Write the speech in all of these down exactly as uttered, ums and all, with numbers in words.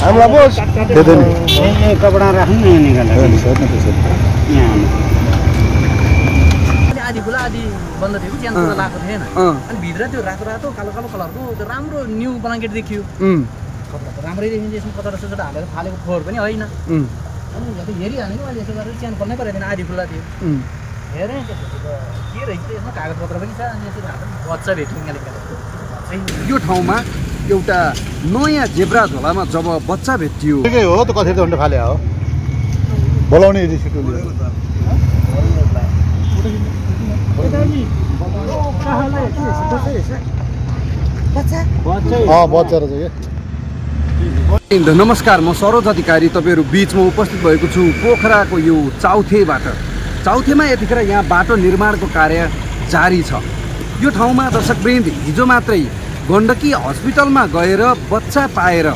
हम वापस दे देने ये कपड़ा रखने नहीं निकाला यहाँ आदि खुला आदि बंद थे कुछ यहाँ तो लाख थे ना अन भीतर तो रात रात तो कालो कालो कलर तो तो रामरो न्यू ब्लैंकेट देखियो कपड़ा तो रामरे देखने जैसे पता रस्ते से डाले तो खाले को फोड़ बनी आई ना अन जब येरी आने के बाद जैसे बारे चैन करने पर रहने आदि खुला थे ये रहने एउटा नयाँ जेब्रा झोलामा जब बच्चा भेटियो के हो त कसरी झण्डा फाले हो बोलाउने यदि छिटो लियो बच्चा बच्चा र चाहिँ के नमस्कार म सरोज अधिकारी तपाईहरु बीचमा उपस्थित भएको छु पोखराको यो चौथेबाट चौथेमा यतिखेर यहाँ बाटो निर्माणको कार्य जारी छ यो ठाउँमा दर्शकवृन्द हिजो मात्रै गण्डकी हस्पिटलमा गएर बच्चा पाएर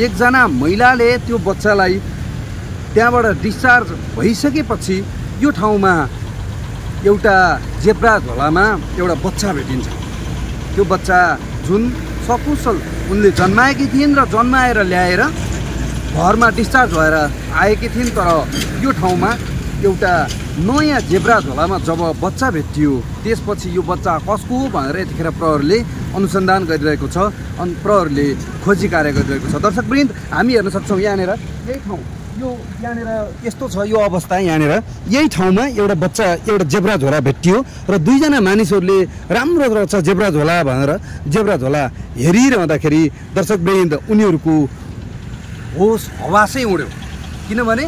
एकजना महिलाले त्यो बच्चालाई त्यहाँबाट डिस्चार्ज भइसकेपछि यो ठाउँमा एउटा जेब्रा झोलामा एउटा बच्चा भेटिन्छ। त्यो बच्चा जुन सकुशल उनले जन्माएकी थिइन् र जन्माएर ल्याएर घरमा डिस्चार्ज भएर आएकी थिइन्। तर यो ठाउँमा एउटा नयाँ जेब्रा झोलामा जब बच्चा भेटियो त्यसपछि यो बच्चा कसको हो भनेर यतिखेर प्रहरीले अनुसन्धान गरिरहेको छ अनि प्रहरीले खोजी कार्य गरिरहेको छ। दर्शकवृन्द हामी हेर्न सक्छौँ यहाँनिर यही ठाउँ यो यहाँनिर यस्तो छ यो अवस्था यहाँनिर यही ठाउँमा एउटा बच्चा एउटा जेब्रा झोला भेटियो र दुईजना मानिसहरूले राम्रो रहेछ जेब्रा झोला भनेर जेब्रा झोला हेरिरहँदाखेरि दर्शकवृन्द उनीहरूको होस हवासै उड्यो किनभने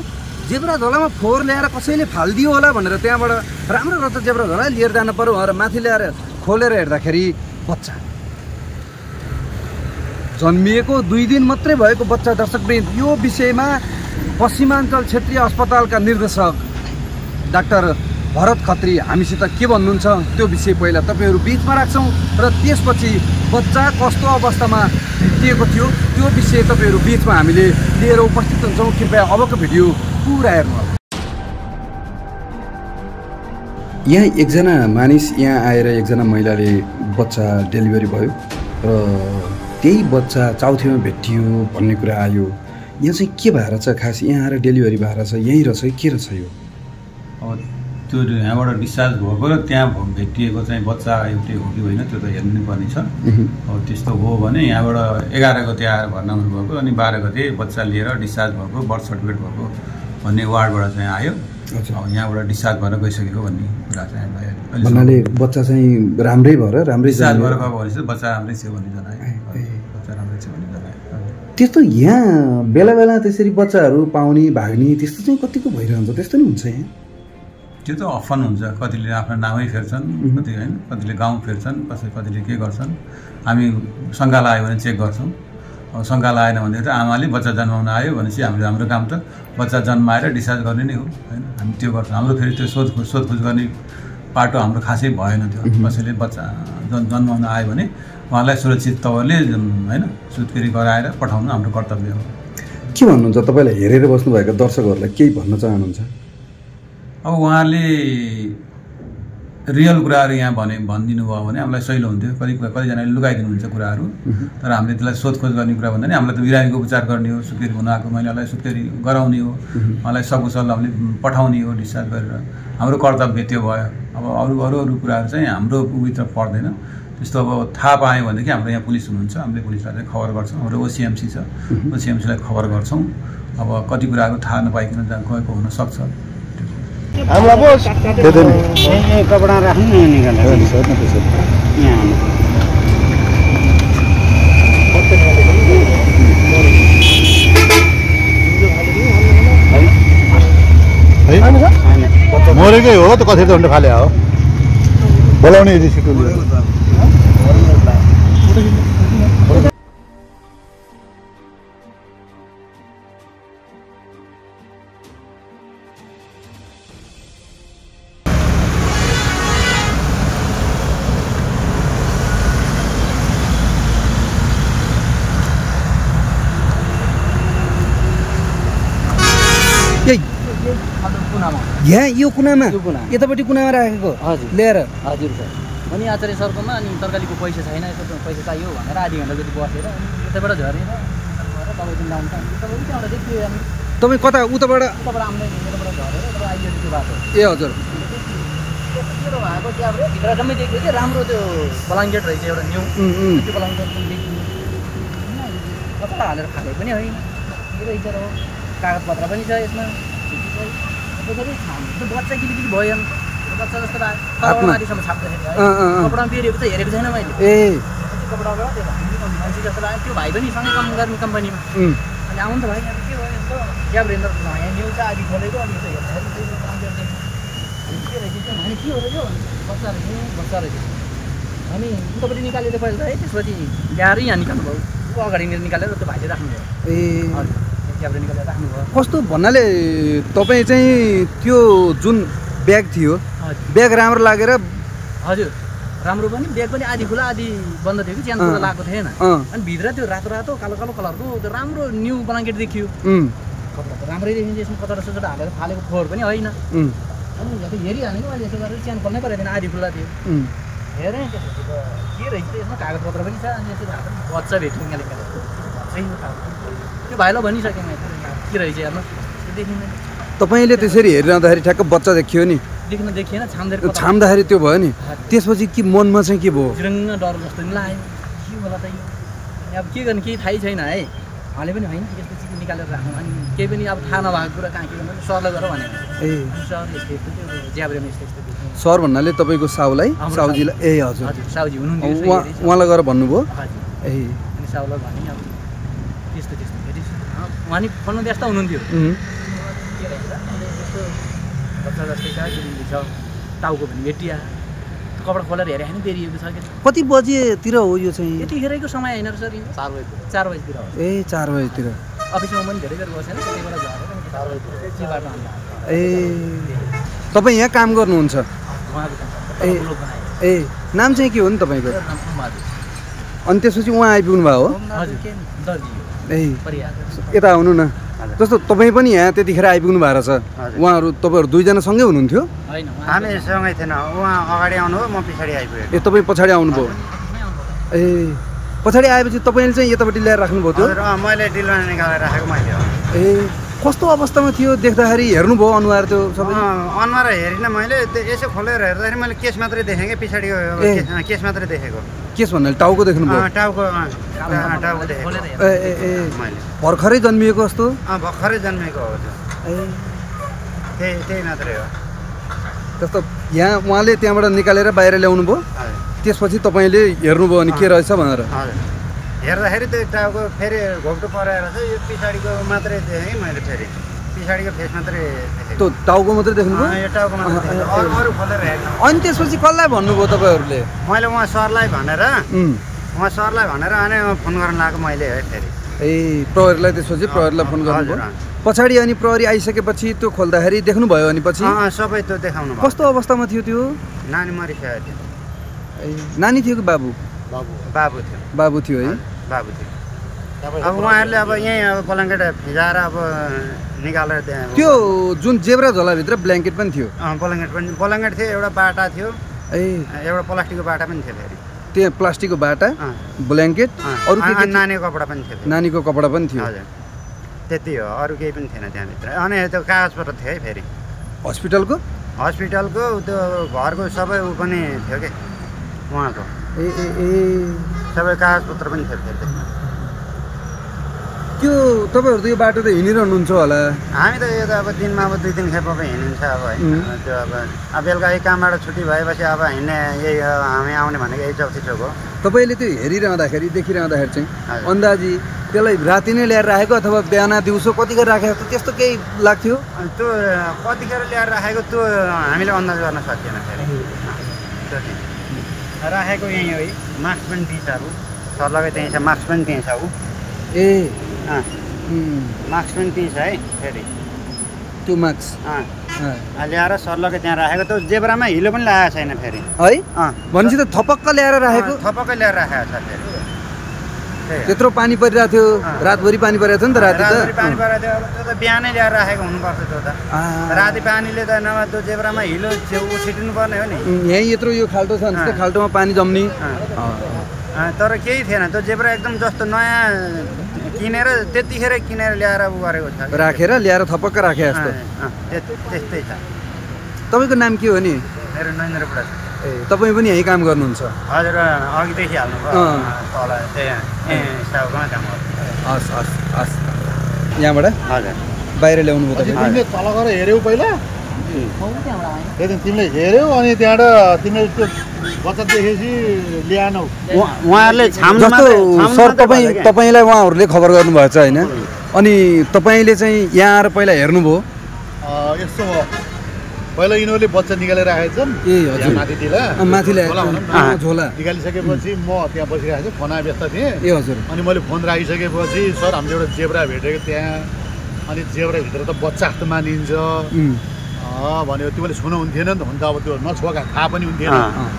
जेब्रा झोलामा फोहोर ल्याएर कसैले फालिदियो होला भनेर त्यहाँबाट राम्रो रहेछ जेब्रा झोला लिएर जानु पर्यो भनेर माथि ल्याएर खोलेर हेर्दाखेरि बच्चा जन्मिएको दुई दिन मात्रै भएको बच्चा। दर्शकवृन्द यो विषयमा पश्चिमाञ्चल क्षेत्रीय अस्पतालका निर्देशक डाक्टर भरत खत्री हामीसित के भन्नुहुन्छ त्यो विषय पहिला तपाईहरू बीचमा राख्छौँ र त्यसपछि बच्चा कस्तो अवस्थामा भेटिएको थियो त्यो विषय तपाईहरू बीचमा हामीले लिएर उपस्थित हुन्छौँ। कृपया अबको भिडियो पुरा हेर्नुहोला। यहाँ एकजना मानिस यहाँ आएर एकजना महिलाले बच्चा डेलिभरी भयो र त्यही बच्चा चौथेमा भेटियो भन्ने कुरा आयो। यहाँ चाहिँ के भएर छ खास यहाँ आएर डेलिभरी भएर छ यहीँ रहेछ के रहेछ यो त्यो यहाँबाट डिस्चार्ज भएको र त्यहाँ भेटिएको चाहिँ बच्चा एउटै हो कि होइन त्यो त हेर्नु नै पर्ने छ। अब त्यस्तो हो भने यहाँबाट एघार गते आएर भर्ना हुनुभएको अनि बाह्र गते बच्चा लिएर डिस्चार्ज भएको बर्थ सर्टिफिकेट भएको भन्ने वार्डबाट चाहिँ आयो। अब यहाँबाट डिस्चार्ज भएर गइसकेको भन्ने कुरा चाहिँ हामीलाई भन्नाले बच्चा चाहिँ राम्रै भएर राम्रै डिस्चार्ज भएर गएको भनेपछि बच्चा राम्रै छ भन्ने जनायो बच्चा राम्रै छ भन्ने जनायो। त्यस्तो यहाँ बेला बेला त्यसरी बच्चाहरू पाउने भाग्ने त्यस्तो चाहिँ कतिको भइरहन्छ त्यस्तो नि हुन्छ यहाँ त्यो त अफन हुन्छ। कतिले आफ्नो नामै फेर्छन् कति होइन कतिले गाउँ फेर्छन् कसै कतिले के गर्छन्। हामी शङ्का लाग्यो भने चेक गर्छौँ अब शङ्का लागेन भने त आमाले बच्चा जन्माउन आयो भनेपछि हामीले हाम्रो काम त बच्चा जन्माएर डिस्चार्ज गर्ने नै हो होइन हामी त्यो गर्छौँ। हाम्रो फेरि त्यो सोधखोज सोधखोज गर्ने पाटो हाम्रो खासै भएन त्यो। कसैले बच्चा जन्माउन आयो भने उहाँलाई सुरक्षित तवरले होइन सुत्केरी गराएर पठाउनु हाम्रो कर्तव्य हो। के भन्नुहुन्छ तपाईँलाई हेरेर बस्नुभएका दर्शकहरूलाई केही भन्न चाहनुहुन्छ? अब उहाँले रियल कुराहरू यहाँ भने भनिदिनु भयो भने हामीलाई सहिलो हुन्थ्यो। कति कतिजनाले लुकाइदिनुहुन्छ कुराहरू तर हामीले त्यसलाई सोधखोज गर्ने कुरा भन्दा नि हामीलाई त बिरामीको उपचार गर्ने हो सुत्केरी हुन आएको महिलालाई सुत्केरी गराउने हो उहाँलाई सकुशल हामीले पठाउने हो डिस्चार्ज गरेर हाम्रो कर्तव्य त्यो भयो। अब अरू अरू अरू कुराहरू चाहिँ हाम्रो उभित्र पर्दैन। त्यस्तो अब थाहा पायो भनेदेखि हाम्रो यहाँ पुलिस हुनुहुन्छ हामीले पुलिसलाई चाहिँ खबर गर्छौँ। हाम्रो ओसिएमसी छ ओसिएमसीलाई खबर गर्छौँ। अब कति कुराहरू थाहा नपाइकन गएको हुनसक्छ। हम वापस दे देने ये कपड़ा रखने नहीं निकाला यहाँ मोरे गई हो तो कसरी झण्डा फाले हो बोलाउने यदि छिटो लियो यहाँ यो कुनामा यतापट्टि कुनामा राखेको लिएर हजुर सर अनि आचार्य सरकोमा अनि तरकारीको पैसा छैन यसो पैसा चाहियो भनेर आधी घन्टा जति बसेर अनि यताबाट झरेर तपाईँ कता उताबाट ए हजुर कस्तो भन्नाले तपाई चाहिँ त्यो जुन ब्याग थियो ब्याग राम्रो लागेर हजुर राम्रो पनि ब्याग पनि आधी खुला आधी बन्द थियो कि च्यान खुला लागेको थिएन अनि भित्र त्यो रातो रातो कालो कालो कलरको त्यो राम्रो न्यू ब्ल्याङ्केट देखियो कपडा राम्रै देखिन्छ यसमा कतरा ससड हालेर फालेको फोहोर पनि हैन अनि जति हेरि हाने मैले यसो गरेर च्यान खोल्नै परेन आधी खुला थियो हेरे त्यसको के रहेछ यसमा कागजपत्र पनि छ अनि यसो हातमा बच्चा भेट्यो नि लेखेर चाहिँ त्यो भाइलाई भनि सकेन के रहेछ हेर्नु देखिन तपाईले त्यसरी हेरिरहँदाखेरि ठ्याक्क बच्चा देखियो नि देखिन देखिएन छाम्दै छाम्दाखेरि त्यो भयो नि त्यसपछि के मनमा चाहिँ के भयो झिरङ्ग डर जस्तो नि लाग्यो के होला त यो अब के गर्ने केही थाहै छैन है हाले पनि हैन यस्तो चीज निकालेर राख्नु अनि केही पनि अब थाहा नभएको कुरा कहाँ के गर्नु सरले गर भने ए सर यस्तो त्यो ज्याब्रेमा यस्तो यस्तो सर भन्नाले तपाईको साउलाई साउजीलाई ए हजुर हजुर साउजी हुनुहुन्छ उहाँलाई गएर भन्नु भो ए अनि साउलाई भने अब त्यस्तो त्यस्तो फेरि उहाँले फोनमा व्यस्त हुनुहुन्थ्यो के रहेछ अनि यस्तो बच्चा जस्तै छ दिल्ली छ टाउको भने भेटिया कपडा खोलेर हेरे हैन बेरिएको छ के कति बजेतिर हो यो चाहिँ यतिखेरको समय हैन र सर यो चार बजेतिर हो ए चार बजेतिर अफिसमा पनि धेरै बेर बसेन त्यतिबाट झरेर चार बजेतिर चाहिँ बाटो आउँदा ए तपाईँ यहाँ काम गर्नुहुन्छ ए ए नाम चाहिँ के हो नि तपाईको अनि त्यसपछि उहाँ आइपुग्नु भयो हो ए यता आउनु न जस्तो तपाईँ पनि यहाँ त्यतिखेर आइपुग्नु भएको छ उहाँहरू तपाईहरू दुईजना सँगै हुनुहुन्थ्यो हैन हामी सँगै थिएन उहाँ अगाडि आउनु हो म पछाडी आइपुगे ए तपाईँ पछाडी आउनुभयो ए पछाडी आएपछि तपाईले चाहिँ यतापट्टि ल्याएर राख्नुभयो त्यो मैले डिलमा निकालेर राखेको मैले ए कस्तो अवस्थामा थियो देख्दाखेरि हेर्नुभयो अनुहार त्यो सबै अनुहार हेरिन मैले यसो खोलेर हेर्दाखेरि मैले केस मात्रै देखेँ के पछाडीको केस मात्रै देखेको केस भन्नाले टाउको देख्नुभयो टाउको टाउको देखेको ए ए मैले भर्खरै जन्मिएको जस्तो भर्खरै जन्मिएको हो ए त्यही त्यही मात्रै हो जस्तो यहाँ उहाँले त्यहाँबाट निकालेर बाहिर ल्याउनु भयो त्यसपछि तपाईँले हेर्नुभयो अनि के रहेछ भनेर हेर्दाखेरि त्यो टाउको फेरि घोप्टो पराएर चाहिँ यो पछाडीको मात्रै देखेँ मैले फेरि पछाडीको फेस मात्रै देखेँ त्यो टाउको मात्रै देख्नुभयो यो टाउको मात्रै अरु अरु खोलेर हेर्नु अनि त्यसपछि कसलाई भन्नुभयो तपाईहरुले मैले उहाँ सरलाई भनेर उहाँ सरलाई भनेर अनि फोन गर्न लाग्यो मैले है फेरि ए प्रहरीलाई त्यसपछि प्रहरीलाई फोन गर्नुभयो पछाडी अनि प्रहरी आइसकेपछि त्यो खोल्दाखेरि देख्नु भयो अनि पछि अ सबै त्यो देखाउनु भयो कस्तो अवस्थामा थियो त्यो नानी मरिसकेको थियो ए नानी थियो कि बाबु बाबु बाबु थियो बाबु थियो है बाबु थियो अब उहाँहरूले अब यही अब ब्ल्याङ्केट फिजाएर अब निकालेर त्यो जुन जेब्रा झोलाभित्र ब्ल्याङ्केट पनि थियो ब्ल्याङ्केट पनि ब्ल्याङ्केट थियो एउटा बाटा थियो ए एउटा प्लास्टिकको बाटा पनि थियो फेरि त्यो प्लास्टिकको बाटा ब्ल्याङ्केट अरु के के नानीको कपडा पनि थियो नानीको कपडा पनि थियो हजुर त्यति हो अरु केही पनि थिएन त्यहाँभित्र अनि त्यो कागजपत्र थियो है फेरि हस्पिटलको हस्पिटलको त्यो घरको सबै उ पनि थियो के उहाँको ए ए ए सबै कागजपत्र पनि थियो फेरि त्यो तपाईँहरू त यो बाटो त हिँडिरहनुहुन्छ होला हामी त यो त अब दिनमा अब दुई तिन खेप अब हिँडिन्छ अब होइन त्यो अब अब बेलुका यही कामबाट छुट्टी भएपछि अब हिँड्ने यही हामी आउने भनेको यही चौथी चोक हो तपाईँले त्यो हेरिरहँदाखेरि देखिरहँदाखेरि चाहिँ अन्दाजी त्यसलाई राति नै ल्याएर राखेको अथवा बिहान दिउँसो कतिखेर राखेको त्यस्तो केही लाग्थ्यो त्यो कतिखेर ल्याएर राखेको त्यो हामीले अन्दाज गर्न सकिएन फेरि राखेको यहीँ हो मास्क पनि दिन्छ अब सर लगाइ त्यहीँ छ मास्क पनि दिन्छ ऊ ए अँ मास्क पनि दिन्छ है फेरि त्यो मास्क अँ ल्याएर सर लगाइ त्यहाँ राखेको त्यो जेब्रामा हिलो पनि लगाएको छैन फेरि है अँ भनेपछि त थपक्क ल्याएर राखेको थपक्क ल्याएर राखेको छ फेरि त्यत्रो पानी परिरहेको थियो रातभरि पानी परेको थियो नि त राति त पानी परेको थियो अब त्यो त बिहानै ल्याएर राखेको हुनुपर्छ त्यो त राति पानीले त नभए त्यो जेब्रामा हिलो छिट्नु पर्ने हो नि यहीँ यत्रो यो खाल्टो छ नि त्यो खाल्टोमा पानी जम्ने तर केही थिएन त्यो जेब्रा एकदम जस्तो नयाँ किनेर त्यतिखेर किनेर ल्याएर उ गरेको छ, राखेर ल्याएर थपक्क राखे जस्तो। त्यस्तै छ। तपाईको नाम के हो नि? मेरो नरेन्द्र बुढा। ए तपाई पनि यही काम गर्नुहुन्छ? हजुर अघि देखि हाल्नु भयो तल त्यहाँ ए साउमा काम गर्नुहुन्छ। हस् हस् हस् यहाँबाट हजुर बाहिर ल्याउनु भयो तपाईले? तिमीले तल गएर हेर्यौ पहिला? ए हो त्यहाँबाट हैन त्यति तिमीले हेर्यौ अनि त्यहाँबाट तिमीले त्यो बचत देखेसी ल्यानौ उहाँहरुले छाम्नु मात्र सर तपाई तपाईलाई उहाँहरुले खबर गर्नु भएछ हैन? अनि तपाईले चाहिँ यहाँ आएर पहिला हेर्नु भयो? अ यस्तो हो पहिला इनोले बच्चा निकालेर राखेछन् यहाँ माथितिला माथिले झोला निकालिसकेपछि म त्यहाँ बसिरहेको थिएँ फोनमा व्यस्त थिएँ। ए हजुर अनि मैले फोन राखिसकेपछि सर हामीले एउटा जेब्रा भेटेको त्यहाँ अनि जेब्रा भित्र त बच्चा जस्तो मानिन्छ भन्यो। त्यो मैले सुनाउनु थिएन नि त हुन त अब त्यो नछोका थाहा पनि हुन्थेन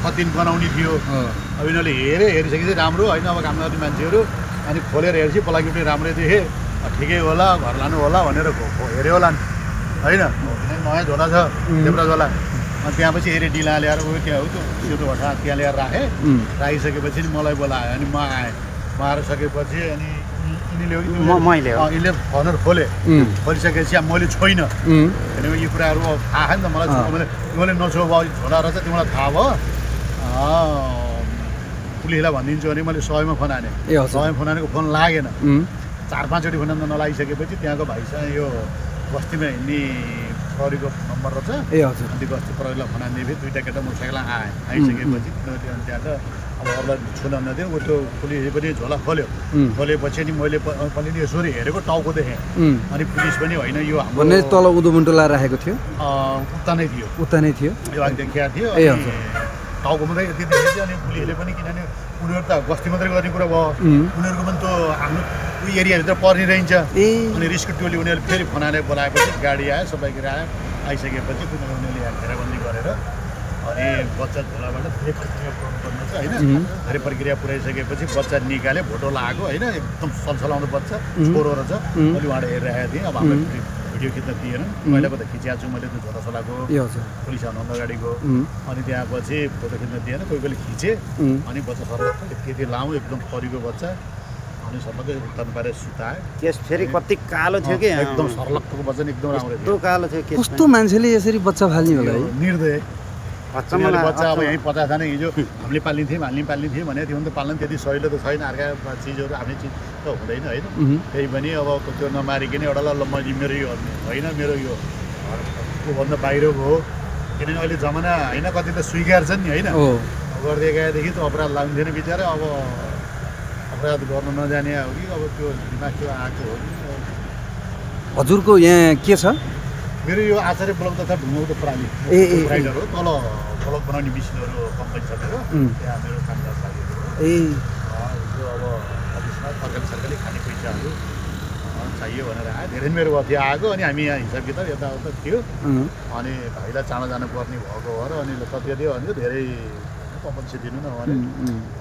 कति दिन बनाउने थियो। अब यिनीहरूले हेरे हेरिसकेपछि राम्रो होइन अब काम गर्ने मान्छेहरू अनि खोलेर हेरेपछि पलाकिउटी राम्रै देखेँ ठिकै होला घर लानु होला भनेर हेऱ्यो होला नि होइन नयाँ झोला छ जेब्रा झोला। अनि त्यहाँ पछि हेरेँ डिला ल्याएर उयो त्यहाँ हो त्यो सेतो भट्टा त्यहाँ ल्याएर राखेँ। राखिसकेपछि मलाई बोलायो अनि म आएँ। म आएर सकेपछि अनि मैले यसले फर्नर खोलेँ खोलिसकेपछि अब मैले छोइनँ किनभने यो कुराहरू अब थाहा नि त मलाई मैले तिमीले नछो भयो झोला रहेछ तिमीलाई थाहा भयो पुलिसलाई भनिदिन्छु भने मैले सयमा फोन हानेँ। सयमा फोन हानेको फोन लागेन चार पाँचचोटि फोन नलागिसकेपछि त्यहाँको भाइसँग यो बस्तीमा हिँड्ने प्रहरीको नम्बर रहेछ। ए हजुर त्यो बस्ती प्रहरीलाई फोन हानिदिएँ दुईवटा केटा मोटरसाइकल आएँ। आइसकेपछि तिनीहरूले अनि त्यहाँ त अब अरूलाई छुन नदियो ऊ त्यो पुलिसले पनि झोला खोल्यो। खोलेपछि नि मैले पनि यसरी हेरेको टाउको देखेँ अनि पुलिस पनि होइन यो हाम्रो तल उँधो मुन्टो लाएर राखेको थियो उता नै थियो उता नै थियो यो आइदेखिया थियो टाउको मात्रै यति देखेपछि अनि पुलिसले पनि किनभने उनीहरू त गस्ती मात्रै गर्ने कुरा भयो उनीहरूको पनि त्यो हाम्रो उयो एरियाभित्र पर्ने रहन्छ। अनि रिस्क टोली उनीहरूले फेरि फोनाले बोलाएपछि गाडी आयो सबै कुरा आयो। आइसकेपछि उनीहरूले यहाँ घेराबन्दी गरेर अनि बच्चा झोलाबाट धेरै प्रक्रिया गर्नुपर्छ होइन धेरै प्रक्रिया पुऱ्याइसकेपछि बच्चा निकाले भोटो लगाएको होइन एकदम सलसलाउने बच्चा छोरो रहेछ। मैले उहाँले हेरिरहेको थिएँ अब हाम्रो भिडियो खिच्न दिएन मैले त खिचिहाल्छु मैले त्यो झोला चलाएको पुलिस आउनु अगाडिको अनि त्यहाँपछि फोटो खिच्न दिएन कोही कोहीले खिचेँ। अनि बच्चा सर्वत्र त्यति लामो एकदम फरीको बच्चा अनि सबैले उत्तान पारेर सुताए। केस फेरि कति कालो थियो कि एकदम सर्लक्कको बच्चा एकदम राम्रो थियो कालो थियो। केस कस्तो मान्छेले यसरी बच्चा फाल्ने होला है निर्दय बच्चा। अब यहीँ पचास जाने हिजो हामीले पाल्ने थियौँ हाल्ने पाल्ने थियौँ भने त्यो पनि त पाल्नु त्यति सजिलो त छैन अर्का चिजहरू हामीले चिज त हुँदैन होइन। त्यही पनि अब त्यो नमारिकन एउटा ल मैले मेरो यो होइन मेरो यो त्योभन्दा बाहिरको हो किनभने अहिले जमाना होइन कति त स्वीकार्छ नि होइन गर्दै गएदेखि त अपराध लाग्दैन बिचरा अब अपराध गर्न नजाने हो कि अब त्यो माथि आएको हो कि। हजुरको यहाँ के छ? मेरो यो आचार्य ब्लक तथा ढुङ्गाको प्राणी राइडर हो तल ब्लक बनाउने मिसिनहरू कम्पनी सकेर त्यहाँ मेरो कामकाज लागेको हो। ए यो अब अफिसमा सरकारी सरकारी खाने पैसाहरू चाहियो भनेर आयो धेरै मेरो थियो आएको। अनि हामी यहाँ हिसाब किताब यताउता थियो अनि भाइलाई चाँडो जानुपर्ने भएको भएर अनि कति दियो भने धेरै कम्पनी दिनु न भने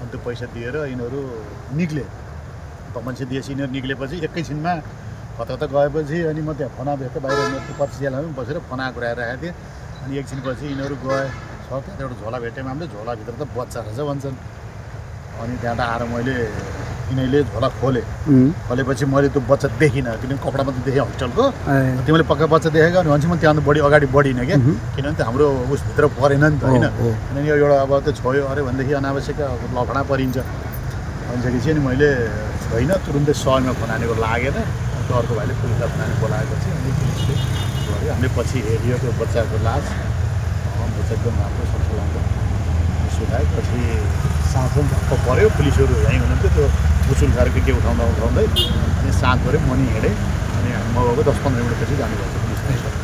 अन्त पैसा दिएर यिनीहरू निक्ले कम्पनी दिएपछि यिनीहरू निक्लेपछि एकैछिनमा कता कता गएपछि अनि म त्यहाँ फना भेट्दा बाहिर पच्चिसजना बसेर फना कुराएर आएको थिएँ। अनि एकछिनपछि यिनीहरू गए सर त्यहाँ एउटा झोला भेटेँ हामीले झोलाभित्र त बच्चा रहेछ भन्छन्। अनि त्यहाँ त आएर मैले यिनीहरूले झोला खोलेँ खोलेपछि मैले त्यो बच्चा देखिनँ किनभने कपडा मात्रै देखेँ होस्टेलको। तिमीले पक्का बच्चा देखेको अनि भन्छ म त्यहाँ बढी अगाडि बढिनँ क्या किनभने त हाम्रो उसभित्र परेन नि त होइन किनभने यो एउटा अब त्यो छोयो अरे भनेदेखि अनावश्यक लफडा परिन्छ। भनिसकेपछि अनि मैले होइन तुरुन्तै सयमा फनानेको लागेन त्यो अर्को भाइले पुलिसलाई फनाने बोलाएपछि अनि पुलिसले गऱ्यो। हामीले पछि हेरियो त्यो बच्चाको लास बच्चा एकदम राम्रो सल्सलाउँदा सुधाएपछि साँझ पनि धक्क पऱ्यो। पुलिसहरू यहीँ हुनुहुन्थ्यो त्यो उचुल खाएर के के उठाउँदा उठाउँदै अनि साँझ गऱ्यो मनी हिँडेँ अनि म गएको दस पन्ध्र मिनटपछि जानुभएको पुलिसले।